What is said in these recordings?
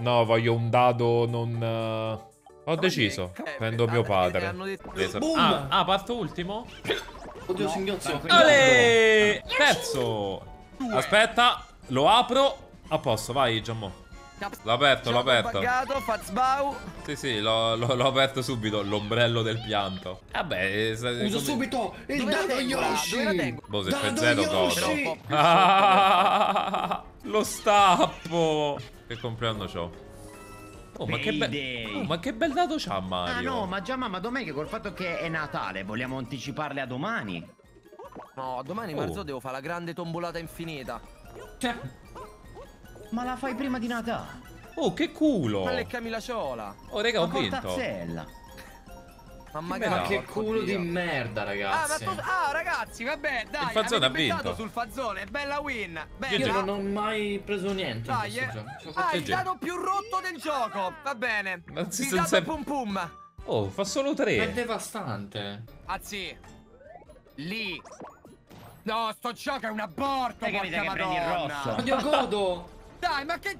No, voglio un dado non... Ho deciso. Prendo mio padre. Ah, parto ultimo? Oddio, no, singhiozzo. Terzo. Aspetta, lo apro. A posto, vai, Gianmo. L'ho aperto, l'ho aperto. Sì, sì, l'ho aperto subito. L'ombrello del pianto. Vabbè, uso subito il Dado Yoshi. Boh, se c'è zero godo. Ah, lo stappo. Che compleanno c'ho? Oh, ma che bel dato c'ha Mario. Ah no, ma già mamma, domani che col fatto che è Natale vogliamo anticiparle a domani. No, domani Marzo devo fare la grande tombolata infinita. Cioè, ma la fai prima di Natale? Oh, che culo! Ma leccami la ciola. Oh, raga, ho vinto. Ma che culo di merda, ragazzi. Ah, ragazzi, vabbè, dai. Il Fazzone ha vinto sul Fazzone, bella win. Io non ho mai preso niente. Dai, il dato più rotto del gioco. Va bene. Il dato pum pum. Oh, fa solo 3. È devastante. Azzi. Lì. No, sto gioco è un aborto. Porca madonna. Oddio, godo. Dai, ma che...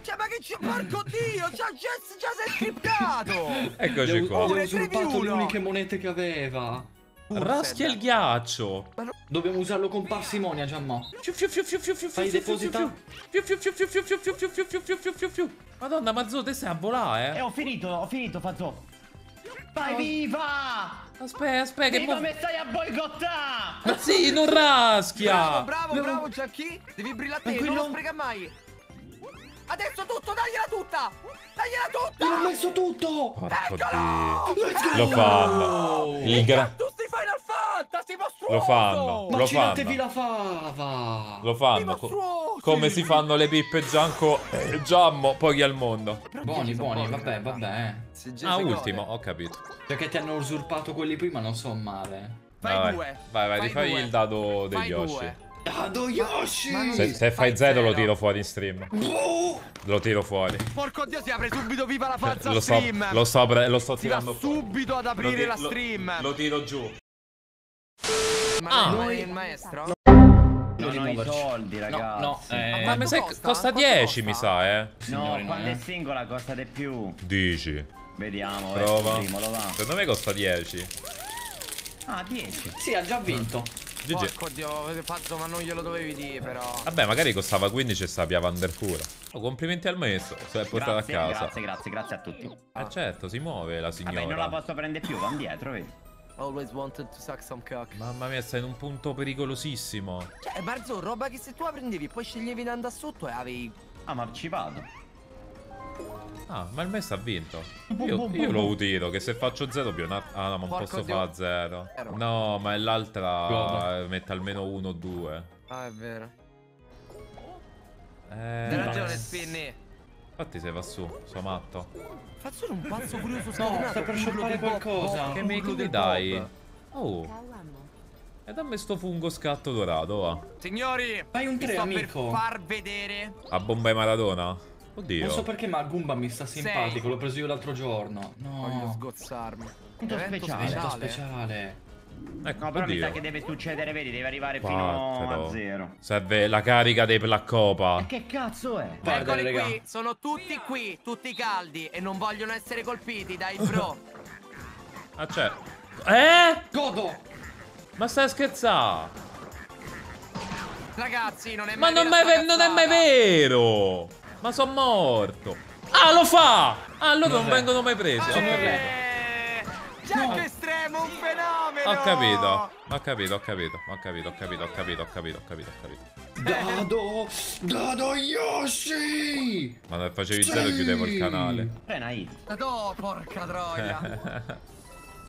Cioè, ma che ci... Porco Dio, già si è scriptato! Eccoci qua. Ho usato le uniche monete che aveva. Raschia il ghiaccio. Dobbiamo usarlo con parsimonia, Gianmo. Fai deposita. Madonna, Mazzò, te stai a volare, eh? Ho finito, Fazzò. Vai, viva! Aspetta, che mi stai a boicottare! Ma sì, non raschia! Bravo, Gianchi! Devi brillare te, non lo spreca mai! Adesso tutto, tagliela tutta! Io ho messo tutto! Eccolo! Lo fanno! Tu stai Final Fantasy, mostruoso! Lo fanno! La fava! Lo fanno! Come si fanno le pippe Gianco e Giammo, pochi al mondo! Buoni, vabbè! Ah, ultimo, ho capito! Perché ti hanno usurpato quelli prima, non so male! Vai, rifai il dado degli Yoshi! Dado Yoshi! Se fai zero lo tiro fuori in stream. Lo tiro fuori. Porco Dio, si apre subito viva la Fazza stream. Lo sto tirando fuori. Subito ad aprire la stream. Lo tiro giù. Ma il maestro? Non ho i soldi, ragazzi. Ma costa 10, mi sa, eh. No, quando è singola costa di più. Dici. Vediamo, prova. Secondo me costa 10. Ah, 10. Sì, ha già vinto. Porco Dio, avete fatto, ma non glielo dovevi dire però. Vabbè, magari costava 15 e sapeva undercura. Oh, complimenti al maestro, se l'è portato a casa. Grazie a tutti. Certo, si muove la signora. Vabbè, non la posso prendere più, va indietro, vedi. Always wanted to suck some cock. Mamma mia, stai in un punto pericolosissimo. Cioè, Marzo, roba che se tu la prendevi, poi sceglievi di andare sotto e avevi... Ah, ma ci vado. Ah, ma il maestro ha vinto. Io lo utilo, che se faccio 0 più una... Ah no, ma non posso fare 0. No, ma è l'altra. Mette almeno 1 o 2. Ah, è vero. Hai ragione, Spinny. Infatti se va su, sono matto. Faccio un pazzo curioso. No, sta per sciogliere qualcosa. Che mi dai? Oh. E dammi sto fungo scatto dorato, va. Signori, fai un 3, amico. Per far vedere. A bomba e Maradona? Oddio. Non so perché, ma Goomba mi sta simpatico. L'ho preso io l'altro giorno. No. Voglio sgozzarmi. Punto speciale. Ecco, no, però mi sa che deve succedere, vedi, deve arrivare fino a 0. Serve la carica dei placopa. Che cazzo è? Eccoli qui, sono tutti qui, tutti caldi e non vogliono essere colpiti dai pro. Ah, certo. Godo! Ma stai scherzando? Ragazzi, non è mai vero. Ma non è mai vero! Ma sono morto. Ah, lo fa. Allora non vengono mai presi. Junk Extreme, un fenomeno. Ho capito. Dado Yoshi. Ma se facevi zero chiudevo il canale. Dado, porca troia.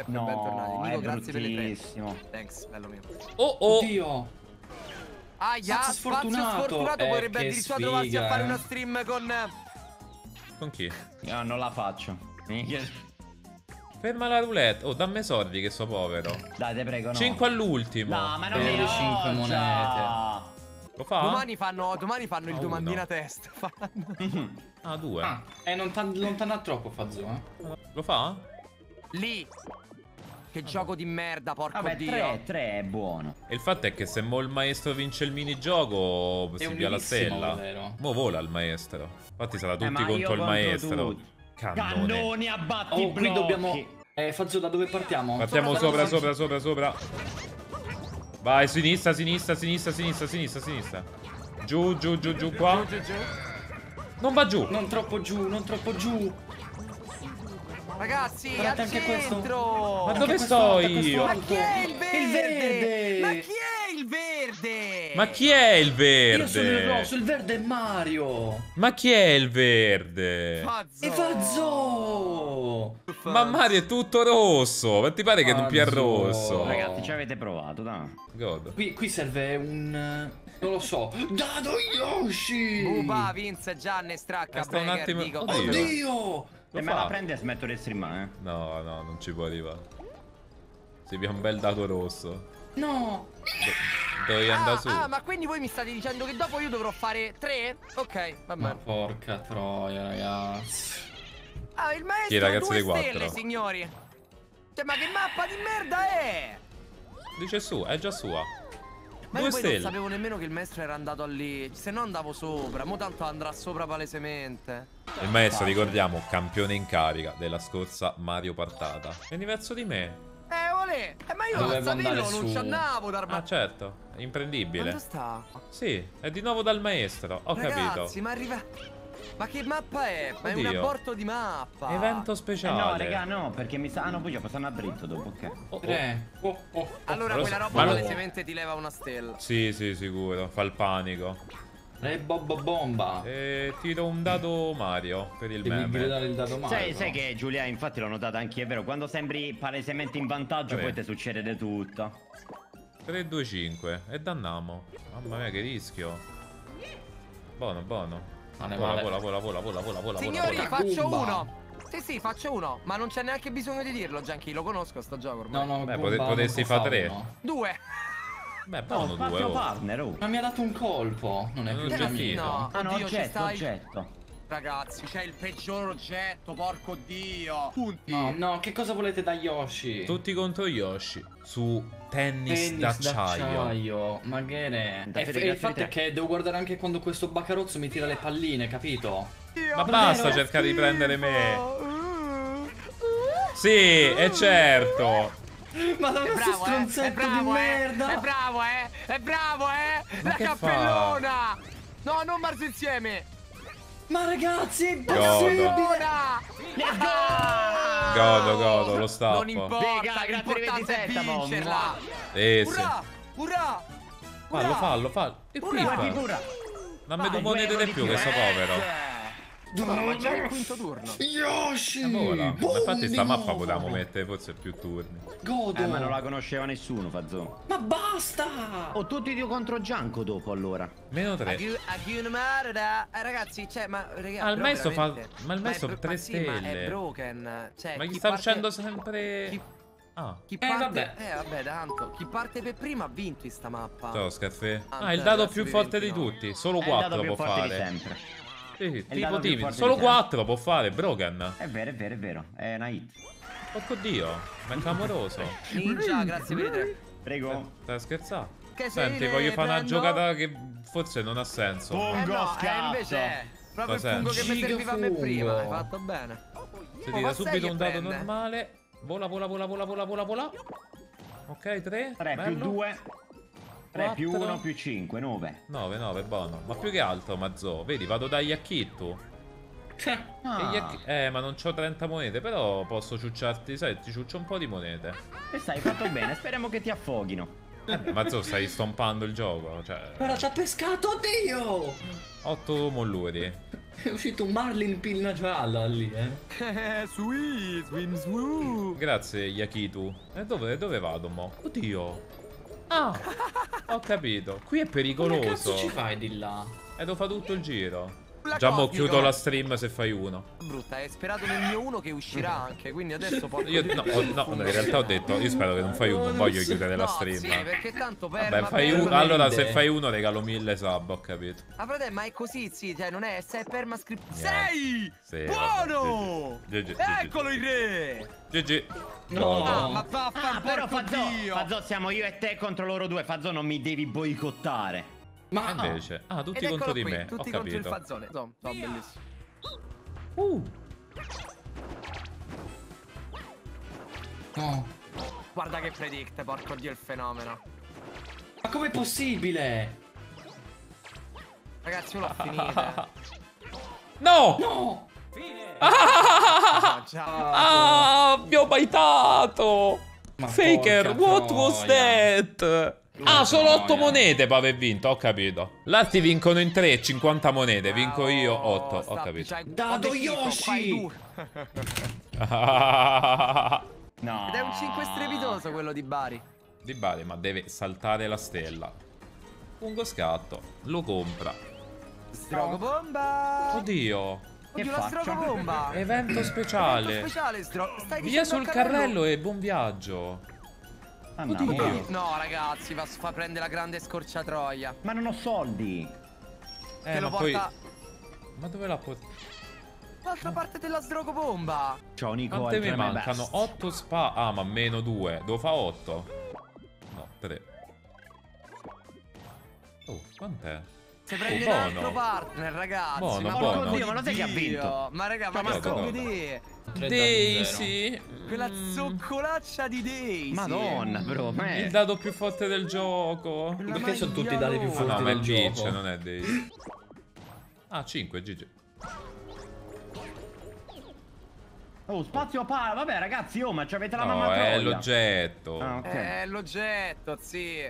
No, Nico, grazie per le 3. Thanks, bello mio. Oddio. Aia, spazio sfortunato vorrebbe addirittura trovarsi a fare una stream con... Con chi? No, non la faccio. Ferma la roulette. Oh, dammi soldi che so povero. Dai, te prego, no. 5 all'ultimo. No, ma non le 5 monete. Lo fa? Domani fanno il domandino a testa. Ah, 2. Non t'hanno troppo, Fazzone. Lo fa? Lì. Che gioco di merda, porco dio. 3 è buono. E il fatto è che se mo il maestro vince il minigioco si via la stella. Mo vola il maestro. Infatti sarà tutti contro il maestro. Cannone a batti. Oh, qui dobbiamo... Fazzo, da dove partiamo? Partiamo sopra. Vai, sinistra. Giù, qua. Giù. Non va giù. Non troppo giù. Ragazzi, guardate anche questo. Ma dove sto io? Ma chi è il verde? Io sono il rosso, il verde è Mario. Ma chi è il verde? E Fazzone. Ma Mario è tutto rosso. Ma ti pare che non pia il rosso? Ragazzi, ci avete provato, dai. Qui serve un... non lo so. Dado Yoshi. Buba, Vince, Gianne, stracca. Sta un attimo. Oddio. Se me la prende smetto di streamare. No, non ci può arrivare. Se vi ha un bel dado rosso. No. Dovevi andare su. Ma quindi voi mi state dicendo che dopo io dovrò fare 3? Ok, va bene. Ma porca troia, ragazzi. Ah, il maestro è ragazzi due stelle, signori. Cioè, ma che mappa di merda è? Dice su, è già sua. Ma io poi non sapevo nemmeno che il maestro era andato lì. Se no andavo sopra, mo tanto andrà sopra palesemente. Il maestro, ricordiamo, campione in carica della scorsa Mario Partata. Vieni verso di me. Olè, ma io non sapevo, non ci andavo dal maestro. Ah, certo, è imprendibile. Quanto sta? Sì, è di nuovo dal maestro, ho capito. Ma arriva... ma che mappa è? Ma oddio, è un apporto di mappa. Evento speciale. No, raga, no, perché mi sa... no, poi io posso andare dritto dopo, ok? Allora quella roba palesemente ti leva una stella. Sì, sicuro, fa il panico. Bomba. Tiro un dado Mario per il meme. Dare il dado Mario. Sai che Giulia, infatti l'ho notata anche, è vero, quando sembri palesemente in vantaggio poi ti succede di tutto. 3-2-5 e dannamo. Mamma mia che rischio. Buono. Vola. Signori, faccio uno. Sì, faccio uno. Ma non c'è neanche bisogno di dirlo, Gianchi, lo conosco sto gioco ormai. No, beh, potresti fare 3. 2. Beh, buono, due. Ma mi ha dato un colpo. Non è più giallino. No, oddio, oggetto. Ragazzi, c'è il peggior oggetto, porco dio. Punti. No, che cosa volete da Yoshi? Tutti contro Yoshi. Su tennis d'acciaio. Ma che ne è? E il fatto è che devo guardare anche quando questo baccarozzo mi tira le palline, capito? Ma basta cercare di prendere me. Sì, è certo. Ma non si stronzetto di merda. È bravo, eh. La cappellona. No, non marzo insieme. Ma ragazzi, è impossibile. Godo, lo stappo. Non importa, l'importante è vincerla. Urrà. Fallo. E pipa. Non mi monete più, che so povero. Ma c'è il quinto turno. Yoshi! Ma infatti sta mappa potevamo mettere forse più turni. Godo! Ma non la conosceva nessuno, Fazzone. Ma basta! Ho tutti io contro Gianco dopo allora. -3. Ragazzi, cioè, ma ragazzi, al messo fa. Ma il messo 3 stelle. È broken. Cioè, ma gli sta uscendo sempre. Vabbè, tanto. Chi parte per prima ha vinto in sta mappa. Ciao, Scaffè. Ah, il dado più forte di tutti. Solo 4 può fare sempre. Tipo solo 4 può fare, Brogan. È vero. È una hit. Porco dio, ma è clamoroso. Ninja, grazie per i 3. Prego. Stai scherzando? Senti, voglio fare una giocata che forse non ha senso. Fungo invece. Proprio il fungo che mi serviva a me prima. Hai fatto bene. Si tira subito un dado normale. Vola. Ok, 3. 3 più 2. 3 più 1 più 5, 9. 9, buono. Ma più che altro, Mazzo, vedi, vado da Yakitu. Ma non c'ho 30 monete, però posso ciucciarti, sai, ti ciuccio un po' di monete. E sai, fatto bene, speriamo che ti affoghino. Mazzo, stai stompando il gioco, cioè... Però ci ha pescato, oddio! 8 molluri. È uscito un Marlin Pinna gialla lì, Sweet, swim, swim. Grazie, Yakitu. E dove vado, mo? Oddio. Ho capito. Qui è pericoloso. Che cazzo ci fai di là? Devo fare tutto il giro. Giammo, chiudo la stream se fai uno. Brutta, è sperato nel mio uno che uscirà anche, quindi adesso porco. Io no, in realtà ho detto, io spero che non fai uno, non voglio chiudere la stream. Sì, perché tanto vabbè, fai uno, allora se fai uno regalo 1000 sub, ho capito. Ah fratello, ma è così, sì, cioè non è, se è permascript. Sei! Sì, buono! Vabbè, eccolo il re! GG. No, ma però Fazzò, siamo io e te contro loro due, Fazzò non mi devi boicottare. Ma invece, tutti contro di me, tutti contro il Fazzone. No, bellissimo. No. Guarda che predict, porco dio, il fenomeno. Ma com'è possibile? Ragazzi, io l'ho finita. No! No! Fine! Mi ho baitato! Ma Faker, what was that? Ah, solo 8 monete per aver vinto, ho capito. L'altri vincono in 3 e 50 monete, vinco io 8, ho capito. Dado Yoshi! No. Ed è un 5 strepitoso quello di Bari. Di Bari, ma deve saltare la stella. Lungo scatto, lo compra. Strogobomba! Oddio! Oddio, la strogobomba! Evento speciale. Evento speciale, via sul carrello e buon viaggio. Oddio. No ragazzi, fa prendere la grande scorciatroia. Ma non ho soldi. Che lo porta... poi... Ma dove la porta? L'altra parte della sdrogobomba. Ciao Nico, quante mi mancano? 8 spa. Ah, ma meno 2. Devo fa 8. No, 3. Oh, quant'è? Se prende l'altro partner, ragazzi. Buono, ma porco dio, ma lo sai che ha vinto? Ma raga, ma scomodie Daisy, quella zoccolaccia di Daisy. Madonna, bro, ma è il dado più forte del gioco. Perché sono tutti i dadi più forti del gioco? No, ma è Peach, non è Daisy. Ah, 5, GG. Oh, spazio pa... Vabbè, ragazzi, ma c'avete la mamma troia. No, è l'oggetto. È l'oggetto, sì.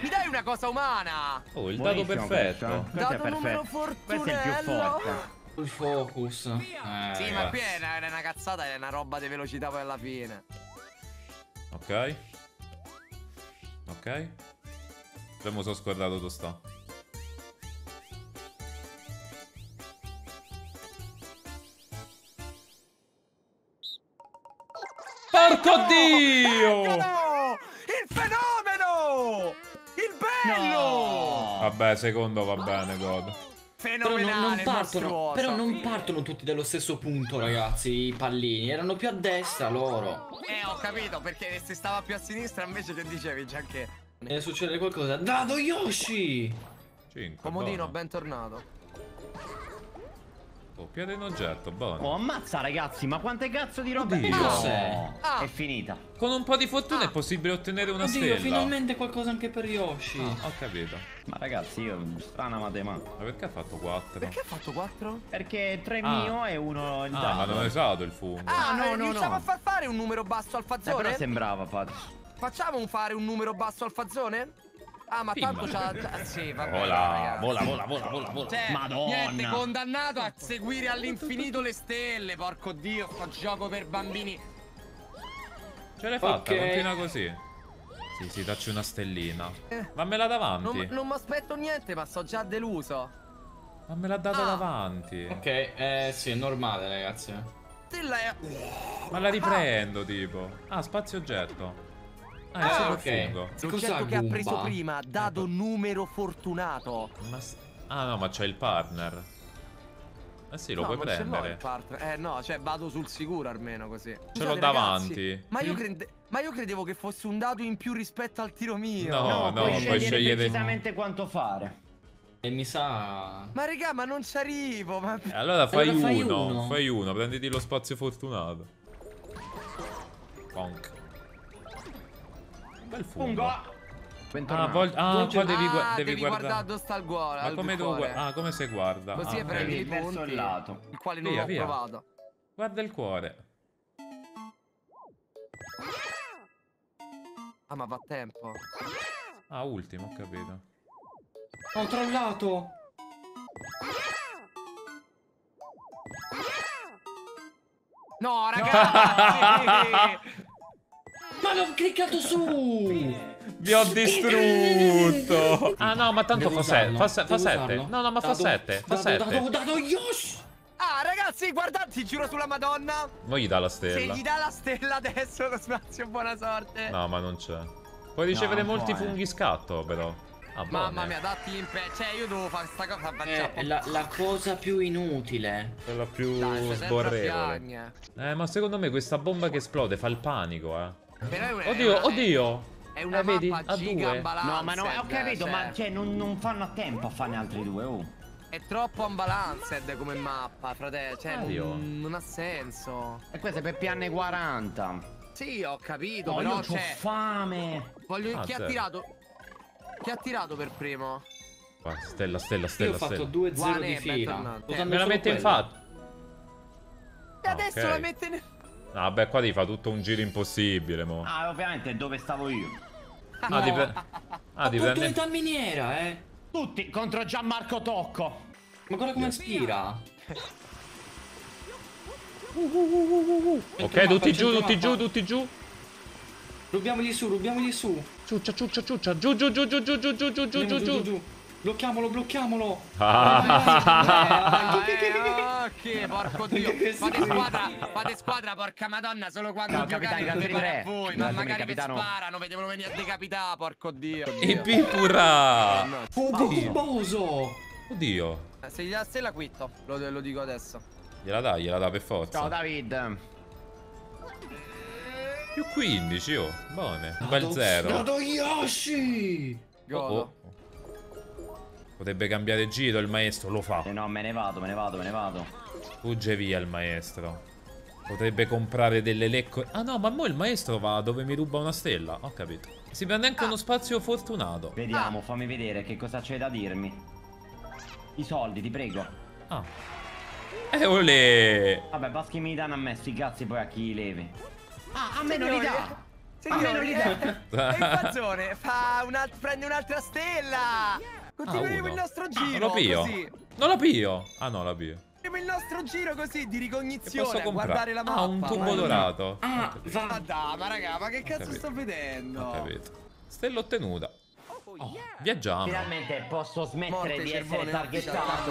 Mi dai una cosa umana? Oh, il dado perfetto. Dado numero fortunello. Questo è il più forte. Il focus. Sì, ma qui è una cazzata, è una roba di velocità poi alla fine. Ok. Ok. Già mi sono scordato dove sta. Porco dio! Eccolo! Il fenomeno! Il bello! No. Vabbè, secondo va bene, god. Fenomenale, però non partono tutti dallo stesso punto, ragazzi. I pallini erano più a destra loro. Ho capito, perché se stava più a sinistra invece che dicevi già che deve succedere qualcosa. Dado Yoshi! 5, comodino, bentornato. Doppia di un oggetto, buono. Oh, ammazza ragazzi, ma quante cazzo di roba è finita. Con un po' di fortuna è possibile ottenere una stella. Finalmente qualcosa anche per Yoshi. Ho capito. Ma ragazzi, io strana matematica. Ma perché ha fatto 4? Perché ha fatto 4? Perché 3 mio e 1 il danno. Ma non è usato il fungo. No. Riusciamo a far fare un numero basso al Fazzone? Però sembrava facciamo fare un numero basso al Fazzone? Ah, ma tanto c'ha... Sì, vabbè, vola. Cioè, madonna. Niente, condannato a seguire all'infinito le stelle. Porco dio, sto gioco per bambini. Ce l'hai fatta, continua così. Sì, dacci una stellina. Vammela davanti. Non mi aspetto niente, ma sono già deluso. Ma me l'ha data davanti. Ok, sì, è normale, ragazzi. Stella è... Ma la riprendo, tipo. Ah, spazio oggetto. Ah, ok. L'oggetto che ha preso prima, dado numero fortunato. Ma c'è il partner. Eh sì, lo puoi prendere. No, cioè vado sul sicuro almeno così. Ce l'ho davanti. Ma io credevo che fosse un dado in più rispetto al tiro mio. No, puoi scegliere precisamente quanto fare. E mi sa... Ma raga, ma non ci arrivo. Allora fai uno, prenditi lo spazio fortunato. Bonk. Bel fungo. Devi guardare dove sta il cuore. Ma come devo guardare? Come si guarda? Così è prendi il verso il lato, il quale non ho provato. Guarda il cuore. Ah, ma va a tempo. Ah, ultimo, ho capito. Ho trollato. No, ragazzi. Ma l'ho cliccato su! vi ho distrutto. Ah no, ma tanto fa 7. No, no, ma fa 7. Fa 7. Dado Yoshi. Ah ragazzi, guardate, ti giuro sulla Madonna. Ma gli dà la stella. Se gli dà la stella adesso lo spazio, buona sorte. No, ma non c'è. Puoi ricevere molti funghi scatto però. Ah, mamma mia, datti in pe... Cioè, io devo fare sta cosa la cosa più inutile. Quella più sborrevole. Ma secondo me questa bomba che esplode fa il panico, Però oddio, oddio. È una mappa giga-ambalance. No, ma no, ho capito, ma cioè, non fanno a tempo a farne altri due, È troppo unbalanced come mappa, frate. Cioè, non ha senso. E questo è per PN40. Sì, ho capito, però io c'ho fame. Voglio... Chi ha tirato? Chi ha tirato per primo? Stella, stella, stella. Io ho fatto 2-0 di fila. Me la mette in fatto. E adesso la mette in... Vabbè, qua ti fa tutto un giro impossibile, mo. Ah, ovviamente è dove stavo io. Ah, ti prende... Ah, ti prende... Appuntamento a miniera, Tutti contro Gianmarco Tocco. Ma guarda come aspira. Ok, tutti giù, tutti giù, tutti giù. Rubiamogli su, rubiamogli su. Ciuccia, ciuccia, ciuccia. Giù, giù, giù, giù, giù, giù, giù, giù, giù, giù, giù, giù. Blocchiamolo, blocchiamolo. Che porco dio. Fate squadra, fate squadra, porca madonna. Solo quando giocate voi. Ma magari vi sparano, vedevano venire a decapitare, porco dio. E pipura. Bomboso. Oddio. Se gli dà la stella quitto, lo dico adesso. Gliela dà per forza. Ciao David. Più 15, oh. Buone. Un bel 0. Dado Yoshi. Godo. Potrebbe cambiare giro il maestro, lo fa. No, me ne vado, me ne vado, me ne vado. Fugge via il maestro. Potrebbe comprare delle lecco. Ah no, ma mo il maestro va dove mi ruba una stella. Ho capito. Si prende anche uno spazio fortunato. Vediamo, fammi vedere che cosa c'è da dirmi. I soldi, ti prego. Ah. Olè. Vabbè, baschi mi danno a me, sti cazzi poi a chi levi. Ah, a me non li dà. Signori, non li dà. E Fazzone fa prende un'altra stella. Continueremo il nostro giro. Non lo pio. Non lo pio. Ah no, la pio. Continueremo il nostro giro così di ricognizione. A guardare la mappa. Ah, un tubo dorato. Ah, vada, ma raga, ma che cazzo sto vedendo? Ho capito. Stella ottenuta. Viaggiamo. Finalmente posso smettere di essere targettato.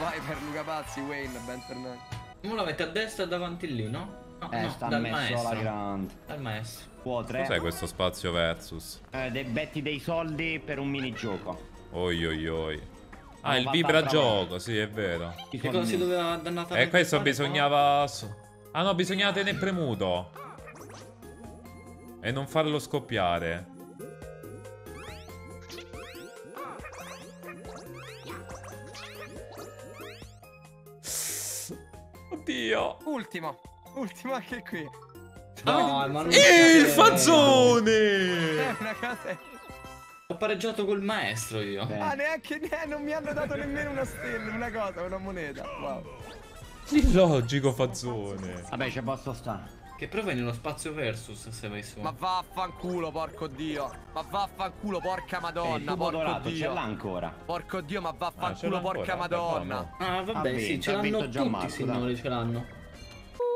Vai per Luca Pazzi, Wayne, bentornati. Mo la mette a destra davanti lì, no? No, sta dal maestro. La grande. Dal maestro. Cos'è questo spazio versus? Betti dei soldi per un minigioco. Oi oi oi. Ah, il vibragioco, sì, è vero. Che cosa si doveva dannata? E questo bisognava... Ah no, bisognava tenere premuto e non farlo scoppiare. Oddio. Ultimo. Ultimo anche qui. No, ma non... Il Fazzone! Ho pareggiato col maestro io. Ah, neanche non mi hanno dato nemmeno una stella, una cosa, una moneta. Wow. Illogico Fazzone. Vabbè, ci posso stare. Che prova nello spazio versus se vai su. Ma vaffanculo, porco dio. Ma vaffanculo, porca madonna. Porco dio, ce l'ha ancora. Porco dio, ma vaffanculo, porca madonna. Ah, vabbè, sì, ce l'hanno tutti, signori, ce l'hanno.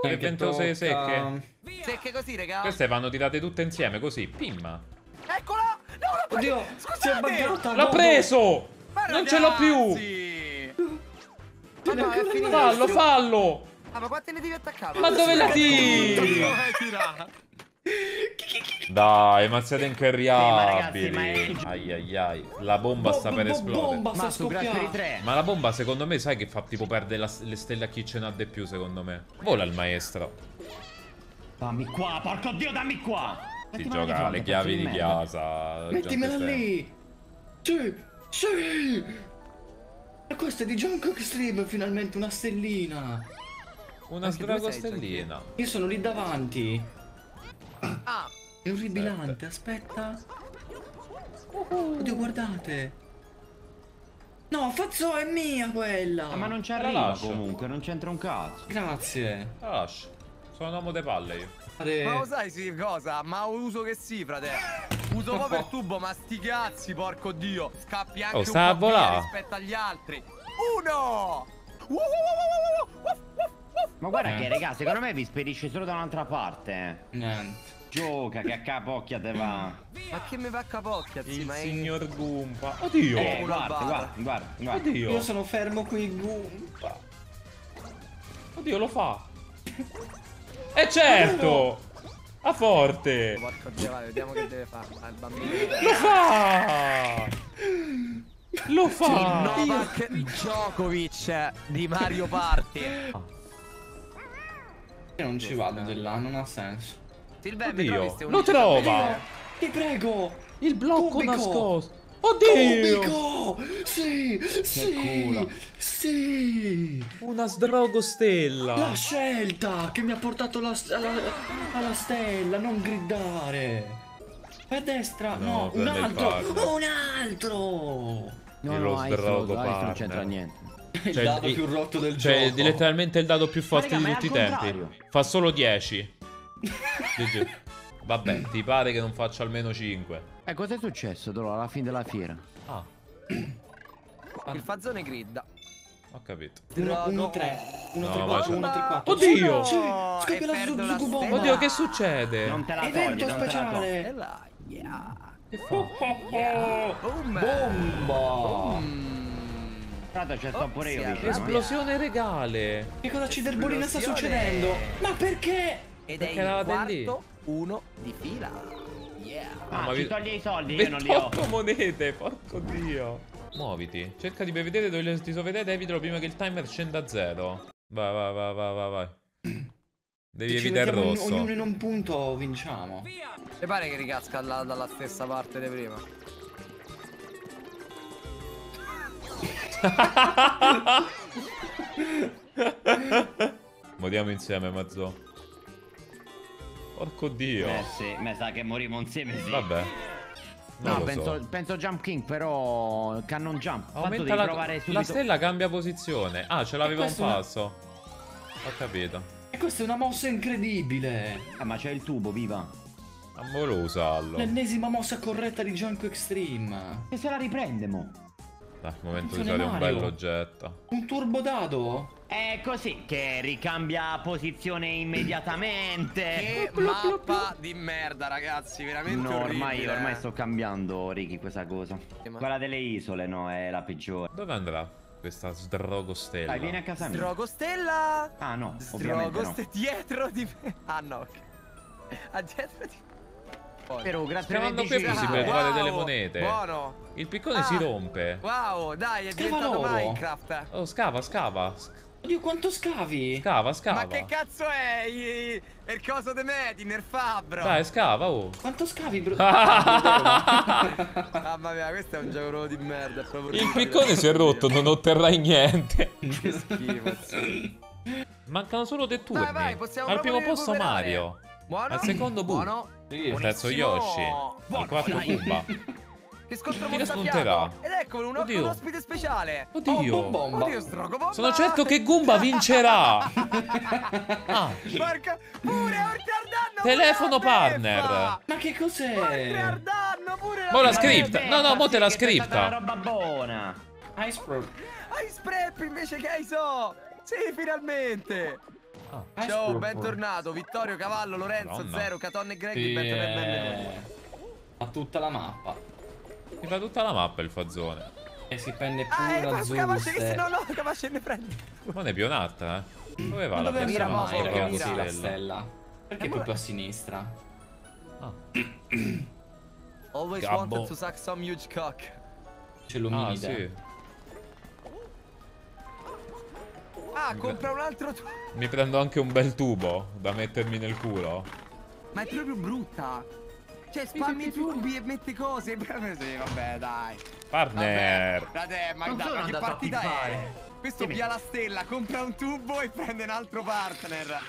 Le ventose secche. Secche così, raga. Queste vanno tirate tutte insieme, così, pimma. Eccola! No, oddio, scusate! L'ho preso! Ma non ce l'ho più! Fallo, fallo! Ah, ma quante ne devi attaccare? Ma dove la tiri? Dai, ma siete incarriabili. Ai ai ai. La bomba sta per esplodere. Ma la bomba secondo me sai che fa tipo perdere le stelle a chi ce n'ha di più, secondo me. Vola il maestro. Dammi qua, porco dio, dammi qua! Ti gioca le chiavi di casa. Mettimela lì. Sì, sì. E questa è di Junk Extreme, finalmente una stellina. Una dragostellina. Io sono lì davanti. Ah, è un ribilante, aspetta. Oddio, guardate. No, Fazzo, è mia quella. Ma non c'era comunque, non c'entra un cazzo. Grazie. Lascia. Sono un uomo de palle io. Ma lo sai sì cosa? Ma uso che sì, frate. Uso un po' per tubo, ma sti cazzi, porco dio. Scappi anche un po' rispetto agli altri. Uno! Ma guarda che, raga, secondo me vi spedisce solo da un'altra parte. Niente. Gioca che a capocchia te va. Ma che mi va a capocchia? Il ma signor Goomba. Oddio, guarda. Oddio. Io sono fermo qui, Goomba. Oddio, lo fa. E certo! A forte! Porco Dio, vai, vediamo che deve fare al bambino. Lo fa! Lo fa! Il Novak Djokovic di Mario Party. Io non ci vado di là, non ha senso. Oddio, lo trova! Ti prego! Il blocco cubico nascosto! Oddio! Cubico! Sì! Sì! Sì! Una sdrogostella! La scelta che mi ha portato alla stella, non gridare! A destra! No, no, un altro! Un altro! No, no, non c'entra niente. Il dado più rotto del gioco. Cioè, letteralmente il dado più forte di tutti i tempi. Fa solo 10. Vabbè, ti pare che non faccia almeno 5? Cosa è successo, Dolo, alla fine della fiera? Ah. Il Fazzone grida. Ho capito. 1, 3, 4. Oddio! No, cioè, oddio, che succede? Non te la togli, speciale. Che fa? Bomba! C'è pure io. Esplosione regale. Che cosa ci derbolina sta succedendo? Ma perché? Ed è il quarto uno di fila. Ah, ci toglie i soldi, io non li ho. 28 monete, porco dio. Muoviti, cerca di vedere dove ti sovvedete, evitalo prima che il timer scenda a zero. Vai, vai, vai, vai, vai. Devi evitare il rosso. Ognuno in un punto vinciamo. Ti pare che ricasca dalla stessa parte di prima? Moriamo insieme, Mazzo. Porco dio. Eh sì, mi sa che morimo insieme, sì. Vabbè. No, penso Jump King, però Cannon Jump. Aumenta la stella cambia posizione. Ah, ce l'aveva un passo. Ho capito. E questa è una mossa incredibile. Ah, ma c'è il tubo, viva. Amorosa, usarlo. L'ennesima mossa corretta di Junk Extreme. E se la riprende, mo. Dai, momento di usare un bell'oggetto. Un turbodado? È così che ricambia posizione immediatamente. Che mappa di merda, ragazzi, veramente no, orribile. Ormai sto cambiando, Ricky, questa cosa. Quella delle isole, no, è la peggiore. Dove andrà questa sdrogostella? Dai, vieni a casa mia. Sdrogostella! Ah no, ovviamente no. Dietro di me. Ah no. Ah, dietro di me. Però grazie a Dio si può trovare delle monete. Buono. Il piccone si rompe. Wow, dai, è diventato Minecraft. Oh, scava. Oddio, quanto scavi? Scava. Ma che cazzo è? Il coso de Mediner Fabro. Dai, scava, oh. Quanto scavi, bro? Mamma mia, questo è un gioco di merda. Il piccone si è rotto, non otterrai niente. Che schifo. Mancano solo dei turni. Dai, vai, al primo posto Mario. Buono. Al secondo Boo. Al terzo Yoshi. Al quarto Goomba. Che scontro montafiato. Ed eccolo, un ospite speciale. Oddio, oddio, sdrogobomba. Sono certo che Goomba vincerà. Porca pure, Orte. Telefono partner. Ma che cos'è? Mo la script. No, mo te la script. Una roba buona. Ice Prep invece che ISO. Sì, finalmente. Ciao, bentornato Vittorio Cavallo, Lorenzo Zero, Catonne Greghi, bentornato. A tutta la mappa. Mi fa tutta la mappa il Fazzone. E si prende pure la zona. No, capace ne prende. Ma ne è più un'altra, eh. Dove va la persona? Perché la stella? Perché è proprio a sinistra? Always wanted to suck some huge cock. Ce l'omide. Compra un altro tubo. Mi prendo anche un bel tubo da mettermi nel culo. Ma è proprio brutta. Cioè, spammi i tubi e metti cose. Sì, vabbè, dai. Partner. Vabbè, ma che partita è? Questo via la stella, compra un tubo e prende un altro partner.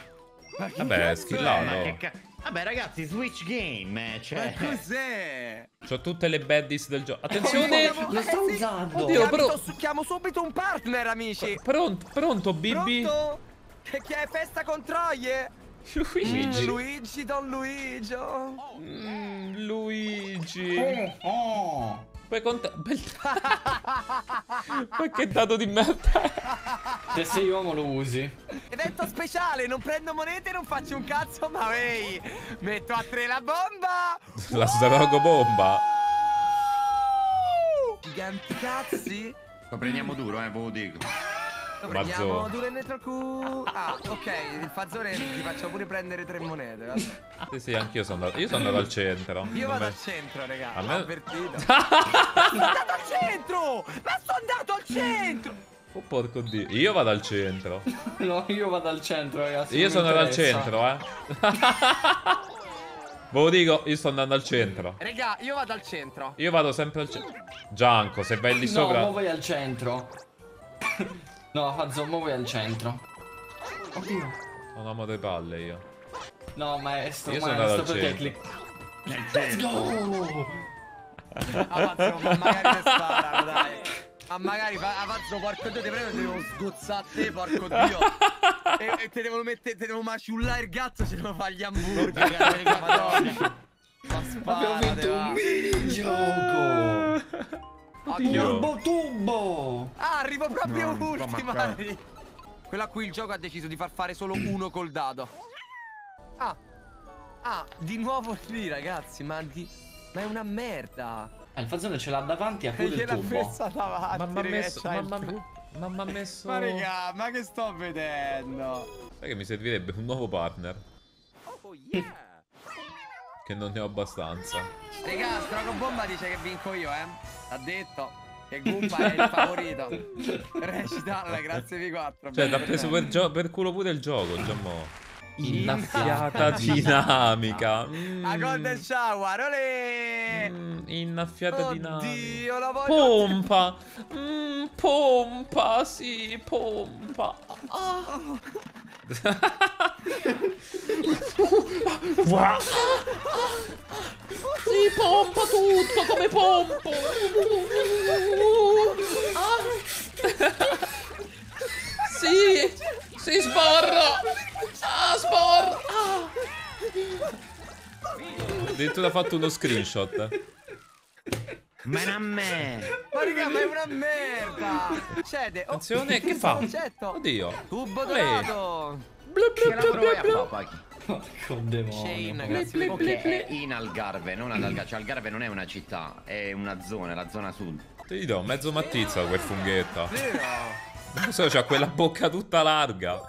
Vabbè, schillato. Vabbè, ragazzi, Switch Game. Cioè, ma cos'è? C'ho tutte le baddies del gioco. Attenzione, lo sto usando. Oddio, chiamo subito un partner, amici. Pronto, Bibi? Che è festa con troie? Luigi. Luigi, Don Luigi. Luigi. Puoi contare. Ma che dato di merda. Se sei uomo lo usi. Ed evento speciale, non prendo monete, non faccio un cazzo, ma ehi, metto a 3 la bomba. La Susanrogo bomba. Giganti cazzi. Lo prendiamo duro, ve lo dico. Lo prendiamo duro e dentro il culo. Ah, ok, il fazzone ti faccio pure prendere 3 monete, vabbè. Sì, sì, anch'io sono andato. Io sono andato al centro. Io vado al centro, raga. A me... avvertito. Sono andato al centro! Ma sono andato al centro! Oh porco dio, io vado al centro. No, io vado al centro, ragazzi. Io sono andato al centro, Ve lo dico, io sto andando al centro. Raga, io vado al centro. Io vado sempre al centro. Gianco, se vai lì sopra. No, mo vai al centro. No, Fazzo, mo vai al centro. Oddio. Sono amo dei palle io. No, maestro, io maestro, perché let's go. Ah, Fazzo, magari ne sparano, dai. Ma magari Fazzo, porco dio, ti prego, ti devo sgozzare a te, porco dio. E te devo mettere, te devo maciullare il gatto, se devo fare gli hamburger, raga, madonna. Ma spara, abbiamo vinto un minigioco. Turbo Turbo. Ah, arrivo proprio ultima. Quella a cui il gioco ha deciso di far fare solo uno col dado. Ah, ah, di nuovo lì, ragazzi, ma di... ma è una merda. Il fazzone ce l'ha davanti a quello il tubo. Ma mi ha messo, ma ha messo. Ma raga, ma che sto vedendo? Sai che mi servirebbe un nuovo partner. Oh yeah. Che non ne ho abbastanza. Raga, Strogo Bomba dice che vinco io, ha detto che Goomba è il favorito. Recitala, grazie V4. Cioè, l'ha preso per culo pure il gioco, Gianmarco. Innaffiata dinamica. A Golden Shower, olè! Innaffiata dinamica. La voglio... pompa! Pompa, sì, pompa. Oh. Sì, pompa tutto, come pompo! Sì! Si sborra! Ah, sborra! Ah. Addirittura ha fatto uno screenshot. Ma è una merda! Ma raga, ma è una merda! Cede! Oh. Attenzione, che fa? Oddio! Tubo dorato! Porco demonio! Grazie, in Algarve, non ad Algarve. Cioè, Algarve non è una città, è una zona, la zona sud. Ti do mezzo mattizza quel funghetto. Vero! Non so, c'ha quella bocca tutta larga.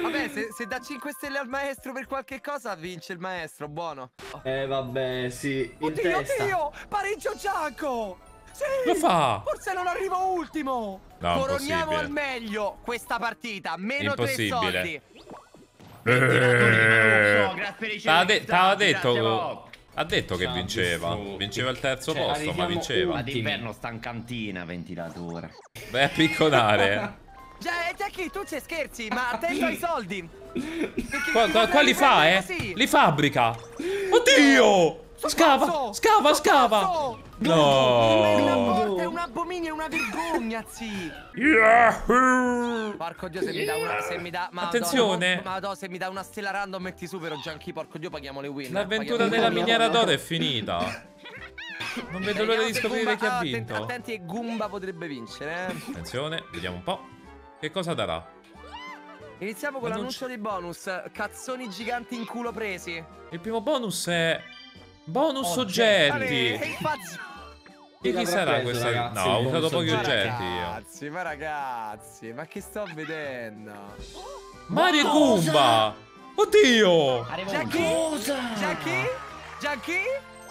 Vabbè, se dà 5 stelle al maestro per qualche cosa, vince il maestro, buono. Vabbè, sì. Oddio, oddio, pareggio Gianco. Sì, lo fa. Forse non arrivo ultimo. No, coroniamo al meglio questa partita. Meno 3 soldi. T'aveva detto... ha detto che vinceva. Vinceva il terzo posto, ma vinceva. Ma d'inverno sta in cantina, ventilatore. Vai a picconare. Già, chi tu ci scherzi, ma attento ai soldi. Qua li fa, Li fabbrica. Oddio! Scava, scava, scava. No! È un abominio, è una vergogna, zii. Porco dio, se mi dà una... se mi dà... ma attenzione! Ma do, se mi dà una stella random metti supero, Gianchi, porco dio, paghiamo le win. L'avventura della miniera d'oro è finita. Non vedo l'ora di scoprire chi ha vinto. Attenti che Goomba potrebbe vincere, Attenzione, vediamo un po'. Che cosa darà? Iniziamo con l'annuncio dei bonus. Cazzoni giganti in culo presi. Il primo bonus è... bonus oggetti. E chi sarà questa? Ragazzi, no, ho usato pochi oggetti io. Ma ragazzi, ma che sto vedendo? Mario Goomba! Oddio! Gianchi?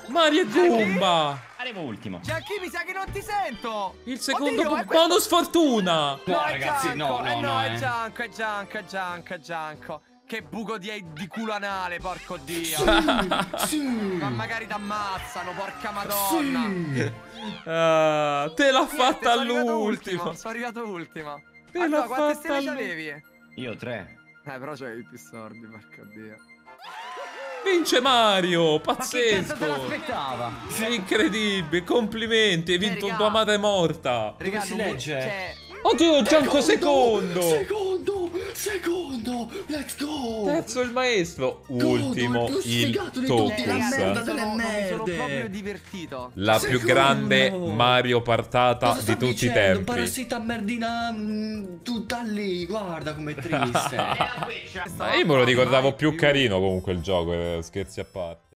Mario Goomba! Arrivo ultimo. Gianchi, mi sa che non ti sento. Il secondo bonus fortuna. No, ragazzi, no, è Gianco. Che buco di culo anale, porco dio. Ma magari t'ammazzano, porca madonna. Te l'ha fatta all'ultimo. Sono arrivato ultimo. Allora, quante stelle c'avevi? Io 3. Però c'avevi più sordi, porca dio. Vince Mario, pazzesco. Ma che cazzo te l'aspettava? Sei incredibile, complimenti, hai vinto un tua madre morta. Regà, si legge? Oddio, Gianco secondo. Secondo, let's go. Terzo il maestro. Ultimo il Tokus. Mi sono proprio divertito. La più grande Mario partata di tutti i tempi. Parassita merdina tutta lì. Guarda com'è triste. Ma io me lo ricordavo più carino comunque il gioco. Scherzi a parte.